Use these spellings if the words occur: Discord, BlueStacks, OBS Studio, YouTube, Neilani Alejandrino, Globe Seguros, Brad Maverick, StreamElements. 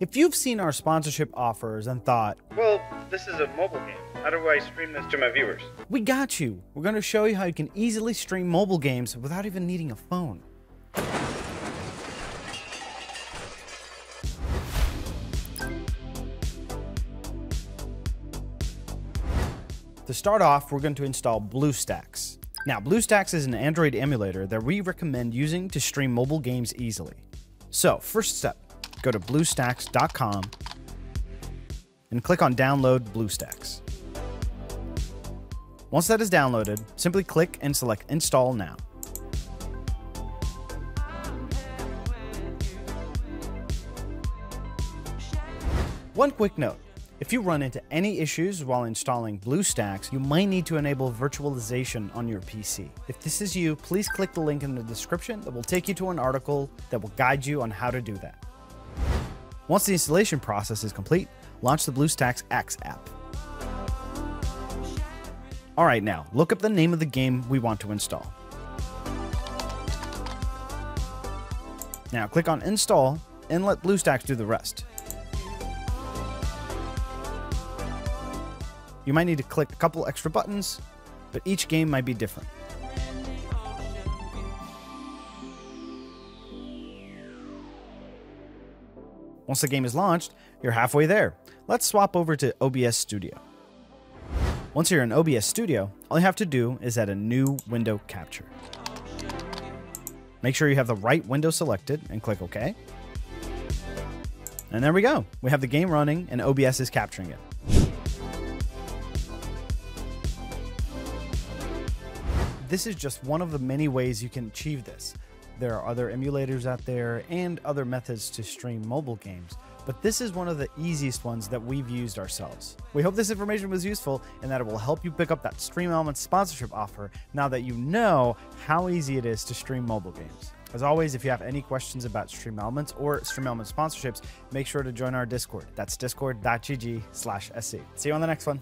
If you've seen our sponsorship offers and thought, well, this is a mobile game. How do I stream this to my viewers? We got you. We're going to show you how you can easily stream mobile games without even needing a phone. To start off, we're going to install BlueStacks. Now, BlueStacks is an Android emulator that we recommend using to stream mobile games easily. So, first step. Go to BlueStacks.com and click on Download BlueStacks. Once that is downloaded, simply click and select Install Now. One quick note, if you run into any issues while installing BlueStacks, you might need to enable virtualization on your PC. If this is you, please click the link in the description that will take you to an article that will guide you on how to do that. Once the installation process is complete, launch the BlueStacks X app. Alright, now look up the name of the game we want to install. Now click on Install and let BlueStacks do the rest. You might need to click a couple extra buttons, but each game might be different. Once the game is launched, you're halfway there. Let's swap over to OBS Studio. Once you're in OBS Studio, all you have to do is add a new window capture. Make sure you have the right window selected and click OK. And there we go. We have the game running and OBS is capturing it. This is just one of the many ways you can achieve this. There are other emulators out there and other methods to stream mobile games, but this is one of the easiest ones that we've used ourselves. We hope this information was useful and that it will help you pick up that StreamElements sponsorship offer now that you know how easy it is to stream mobile games. As always, if you have any questions about StreamElements or StreamElements sponsorships, make sure to join our Discord. That's discord.gg/SE. See you on the next one.